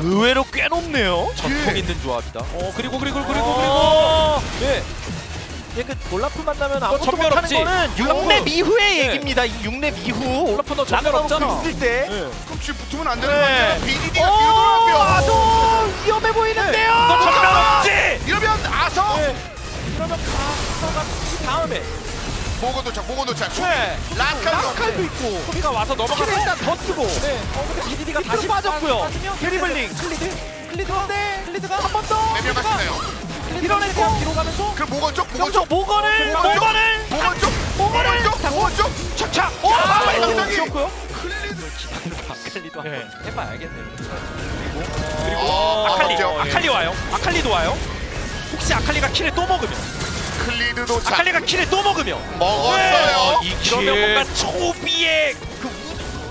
의외로 꽤 높네요. 전통 있는 조합이다. 그리고 네. 그 올라프 만나면 아무것도 못하는 거는 6렙 이후의 얘기입니다. 6렙 이후 올라프 너 전멸 없잖아. 있을 때 끔찍 붙으면 안 되는 건데 BDD가 뒤로 돌아가며 아소 위험해 보이는데요. 너 전멸 없지! 이러면 아소! 이러면 아소가 그 다음에 모건 도착, 모건 도착. 라칼도 있고 소비가 와서 넘어가서 일단 더 쓰고 근데 BDD가 다시 빠졌고요. 드리블링 클리드가 한 번 더! 네 명 맞았어요. 밀어내고 뒤로 가면서 그 모건을 착착! 오! 마무리 당당히! 클리드 기다리다가 아칼리도 한번 해봐야겠네요. 그리고 아칼리도 와요. 혹시 아칼리가 킬을 또 먹으면 클리드도 아칼리가 킬을 또 먹으며 먹었어요! 이러면 뭔가 초비의 그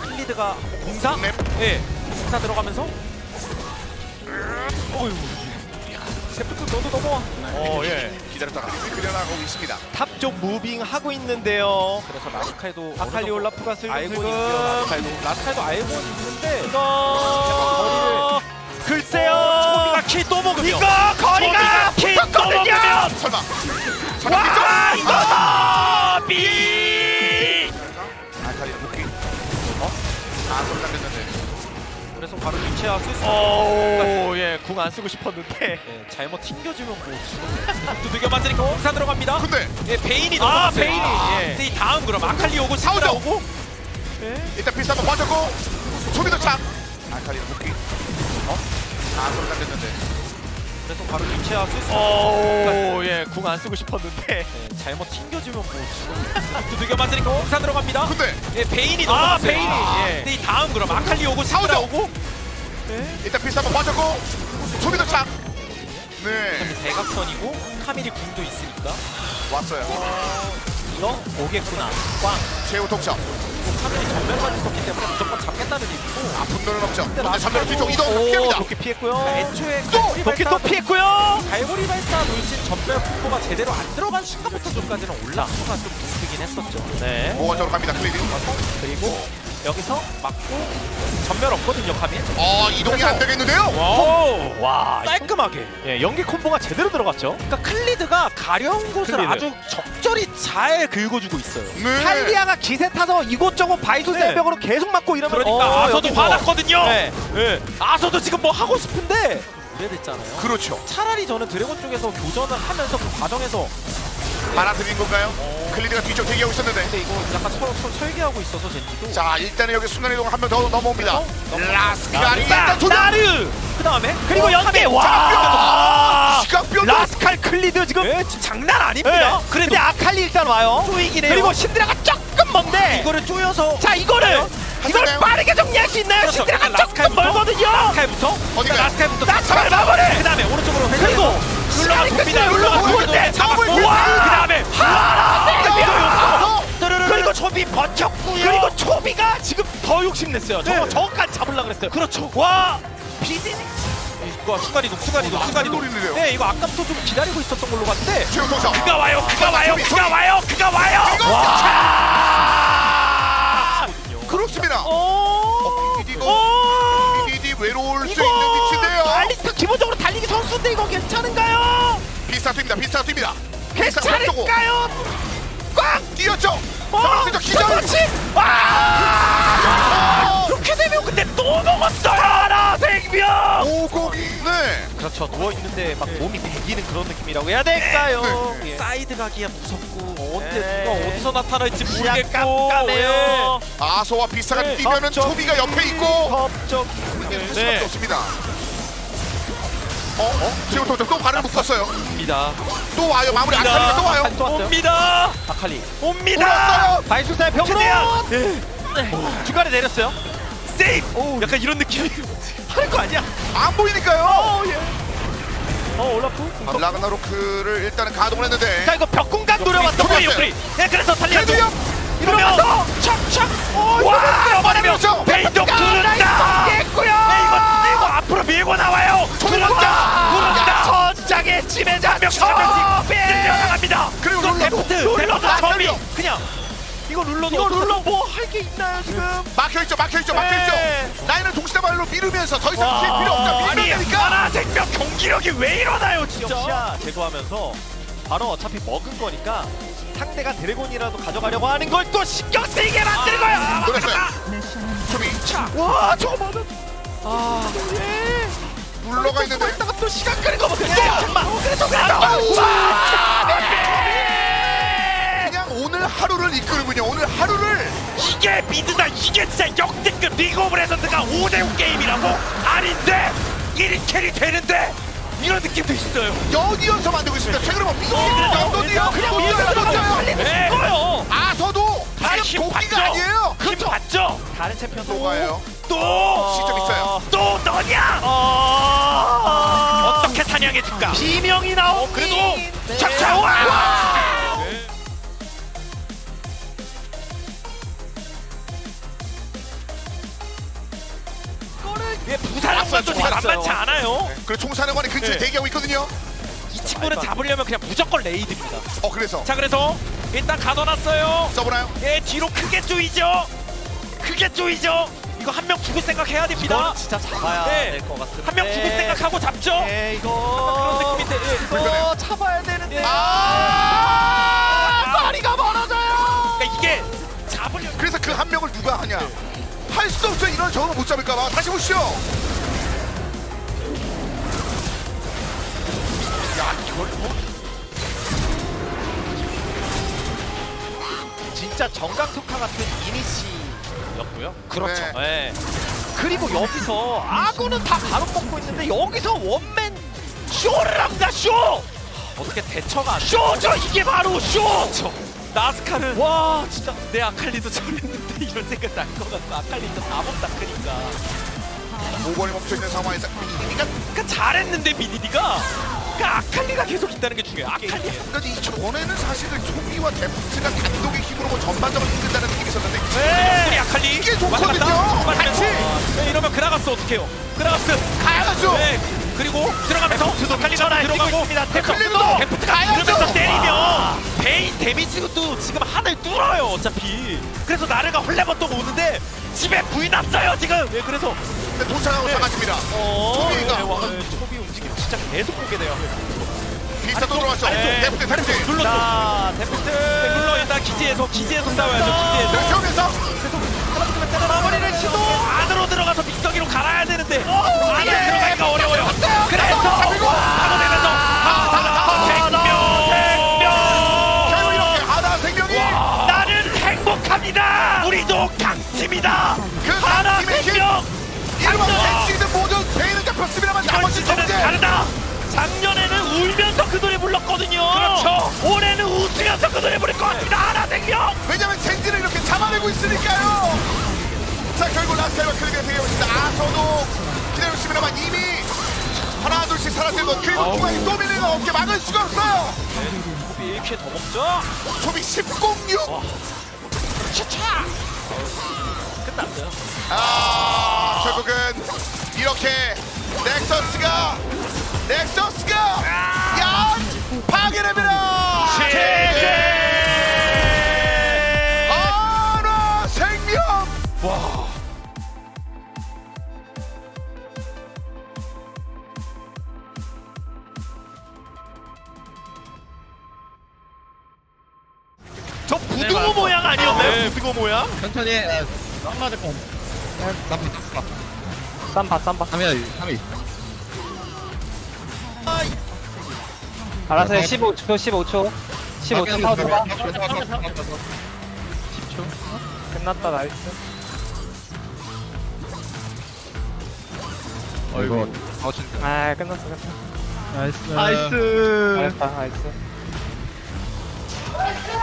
클리드가 공사? 네 공사 들어가면서 어휴 데프트 너도 넘어와. 기다렸다가 그려나가고 있습니다. 탑 쪽 무빙 하고 있는데요. 그래서 라스칼도 아칼리 올라프가 슬금슬금 라스칼도 알고 있는데 이거 거리를 글쎄요. 초비가 키 또 먹으면 이거 거리가 키 또 먹으면 설마 와 이거 비 아칼리 복귀 소리가 됐는데 그래서 바로 유채화 쓸 수 있어요. 궁 안 쓰고 싶었는데 잘못 튕겨지면 뭐 또 되게 만드니까 공사 들어갑니다. 근데 베인이 넘어갔어요. 베인이 다음 그럼 아칼리 오고 사우라 오고 일단 필스 한번 맞았고 소비도 참 아칼리가 복귀 소리 당겼는데 그래서 바로 유채화 쓸 수 있어요. 궁 안 쓰고 싶었는데 잘못 튕겨지면 뭐 또 되게 만드니까 공사 들어갑니다. 근데 베인이 넘어갔어요. 베인이 다음 그럼 아칼리 오고 사우라 오고 일단 필스 한번 맞았고 소비도 참! 네 대각선이고 카미리 궁도 있으니까 왔어요. 이거 오겠구나. 꽝! 최후 독점! 카미리 전멸만 있었기 때문에 무조건 잡겠다는 얘기고 아픈 거는 없죠. 근데 전멸 뒤쪽 이동! 피합니다! 도끼 피했고요. 애초에 도끼 또 피했고요. 갈고리 발사 돌진 전멸 공포가 제대로 안 들어간 순간부터 저까지는 올라프가 좀 무섭긴 했었죠. 네 모건적으로 갑니다. 클리드 그리고 여기서 맞고 전멸 없거든요. 카밀 이동이 안 되겠는데요. 와 깔끔하게 연계 콤보가 제대로 들어갔죠. 그러니까 클리드가 가려운 곳을 아주 적절히 잘 긁어주고 있어요. 탈리아가 기세 타서 이곳저곳 바이소 세벽으로 계속 맞고 이러면 그러니까 아서도 화났거든요. 아서도 지금 뭐 하고 싶은데 오래됐잖아요. 그렇죠. 차라리 저는 드래곤 쪽에서 교전을 하면서 그 과정에서 받아들인 건가요? 클리드가 뒤쪽 대기하고 있었는데 근데 이거 약간 서로 설계하고 있어서 젠지도 자 일단은 여기 순간이동을 한 번 더 넘어옵니다. 라스칼이 일단 나르! 그 다음에 그리고 연계! 와! 라스칼 클리드 지금 장난 아닙니다. 근데 아칼리 일단 와요. 쪼이기네요. 그리고 신드라가 조금 먼데 이거를 쪼여서 자 이걸 빠르게 정리할 수 있나요? 신드라가 조금 멀거든요. 라스칼부터 라스칼 마무리! 그 다음에 오른쪽으로 그리고 룰로가 봅니다. 룰로가 보는데 잡았고 그 다음에 하나 그리고 초비 버텼고요. 그리고 초비가 지금 더 욕심냈어요. 저까지 잡으려고 그랬어요. 그렇죠. 와 비디 이거 순간이동 이거 아까부터 좀 기다리고 있었던 걸로 봤는데 그가 와요 와 그렇습니다. 비디 외로울 수 있는 위치인데요. 알리스타 기본적으로 달리기 선수인데 이거 괜찮은가요? 비슷한 투입니다. 괜찮을까요? 꽝! 뛰었죠? 그렇지! 이렇게 되면 근데 또 먹었어요! 하나 생명! 오공이! 네! 그렇죠. 누워있는데 막 몸이 배기는 그런 느낌이라고 해야 될까요? 사이드 가기야 무섭고 누가 어디서 나타날지 모르겠고 아소와 비싸가 뛰면은 초비가 옆에 있고 될 수밖에 없습니다. 지금 또 발을 묶었어요. 또 와요. 마무리 아칼리가 또 와요. 옵니다. 아칼리. 바이수사의 병으로. 중간에 내렸어요. 세이프. 약간 이런 느낌. 할 거 아니야. 안 보이니까요. 올라프. 라그나로크를 일단은 가동을 했는데. 자 이거 벽공간 노려봤던 거예요. 그래서 달려요. 이러면서 착착. 이러면서 베인도 그런다. 이거 앞으로 밀고 나와요. 그런다. 선장의 지배자며 한 명씩 빼려나갑니다. 그리고 룰로 데프트 룰로 처음이 그냥 이거 룰로 뭐 할 게 있나요 지금? 막혀있죠, 막혀있죠, 막혀있죠. 라인을 동시다발로 밀으면서 더 이상 피해 필요 없다. 밀면 되니까. 하나 생명 경기력이 왜 이러나요, 진짜. 역시야 제거하면서 바로 어차피 먹은 거니까 상대가 드래곤이라도 가져가려고 하는 걸 또 신경 쓰이게 만들 거야. 노렸어요. 초비. 와, 저거 맞아. 아, 예. 물러가 있는데. 있다가 또 시간 끄는 거 보세요. 그래서 오늘 하루를 이끌군요. 오늘 하루를 이게 미드다. 이게 진짜 역대급 리그 오브 레전드가 5대5 게임이라고 아닌데 1인 캐리 되는데 이런 느낌도 있어요. 연이어서 만들고 있습니다. 최근에 뭐 미드 연돈이요. 그냥 미드를 던져요. 아서도 지금 도끼가 아니에요. 힘 봤죠? 다른 챔피언 또 가요. 또 시점 있어요. 또 너냐? 어떻게 사냥해줄까? 비명이 나오. 그래도 착착와. 부산항만 또 지금 만만치 않아요. 네. 그리고 총사령관이 근처에 대기하고 있거든요. 이 친구를 잡으려면 그냥 무조건 레이드입니다. 그래서 자 그래서 일단 가둬놨어요. 써보나요? 예, 뒤로 크게 쪼이죠. 크게 쪼이죠. 이거 한 명 죽을 생각 해야 됩니다. 진짜 잡아야 될 것 같은데 한 명 죽을 생각하고 잡죠. 예, 이거 그런 느낌인데 이거 잡아야 되는데 다리가 멀어져요. 그러니까 이게 잡으려면 그래서 그 한 명을 누가 하냐. 할 수도 없어. 이런 저거 못 잡을까봐. 다시 보시죠. 야, 이걸 뭐? 진짜 정강토카 같은 이니시였고요. 그렇죠. 네. 그리고 여기서 아군은 다 바로 뽑고 있는데 여기서 원맨 쇼를 합니다. 쇼. 어떻게 대처가 안 돼? 쇼죠. 이게 바로 쇼. 그렇죠. 라스칼은 와 진짜 내 아칼리도 저랬는데 이런 생각 날 것 같고 아칼리 진짜 다 먹다 크니까 모건이 멈춰있는 상황에서 미니디가 그러니까 잘했는데 미니디가 그러니까 아칼리가 계속 있다는 게 중요해요. 아칼리 한 가지 이 전에는 사실은 초비와 데프트가 단독의 힘으로 뭐 전반적으로 이끈다는 느낌이 있었는데 우리 아칼리 이게 좋거든요. 같이 이러면 그라가스 어떡해요. 그라가스 가야죠. 그리고 들어가면서 아칼리가 들어가고 데프트도 데프트가 들으면서 때리면 베인 데미지도 지금 하늘 뚫어요. 어차피 그래서 나르가 헐레벗떡 오는데 집에 부인났어요 지금. 예, 그래서 도착하고 잡았습니다. 초비가 초비 움직임 진짜 계속 보게 돼요. 비슷한 또 들어왔죠. 데프트 데프트 룰로 자 데프트 룰로 일단 기지에서 싸워야죠. 기지에서 세우면서 계속 마무리를 시도 안으로 들어가서 믹서기로 갈아야 되는데 안으로 들어가기가 어려워요. 그래서 바로 내면서 합니다. 우리도 강팀이다. 그 하나 생명. 이른바 벤치든 모든 베인은 잡혔습니다만 나머지 정제 다르다. 작년에는 울면서 그 노래 불렀거든요. 그렇죠. 올해는 웃으면서 그 노래 부를 것 같습니다. 하나 생명. 왜냐면 젠지를 이렇게 잡아내고 있으니까요. 자 결국 라스칼과 클리드가 대결했습니다. 저도 기다리고 있습니다만 이미 하나 둘씩 사라지고 그리고 중간에 또 밀리는 어깨 막을 수가 없어요. 초비 1킬 더 먹죠. 초비 10-06. 차차! 끝났어요. 결국은 이렇게 넥서스가 양 파괴됩니다. 제제 하나 생명. 와. 저 부두고 모양. 아니었나요? 부두고 모양? 천천히 해. 쌈 맞을 거. 쌈바. 3위. 알아서 해. 15초. 15초 타워 들어가. 10초. 끝났다. 나이스. 어이구. 아, 끝났어. 나이스. 나이스. 잘했다. 나이스.